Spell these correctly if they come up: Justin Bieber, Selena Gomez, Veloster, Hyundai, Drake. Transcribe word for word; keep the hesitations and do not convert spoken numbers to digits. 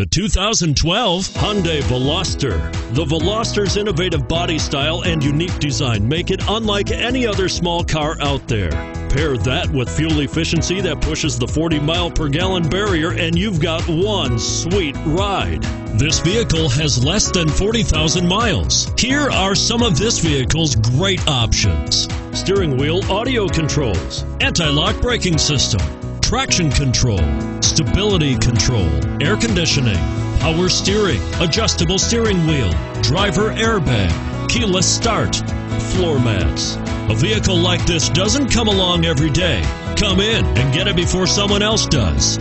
The two thousand twelve Hyundai Veloster. The Veloster's innovative body style and unique design make it unlike any other small car out there. Pair that with fuel efficiency that pushes the forty mile per gallon barrier and you've got one sweet ride. This vehicle has less than forty thousand miles. Here are some of this vehicle's great options: steering wheel audio controls, anti-lock braking system, traction control, stability control, air conditioning, power steering, adjustable steering wheel, driver airbag, keyless start, floor mats. A vehicle like this doesn't come along every day. Come in and get it before someone else does.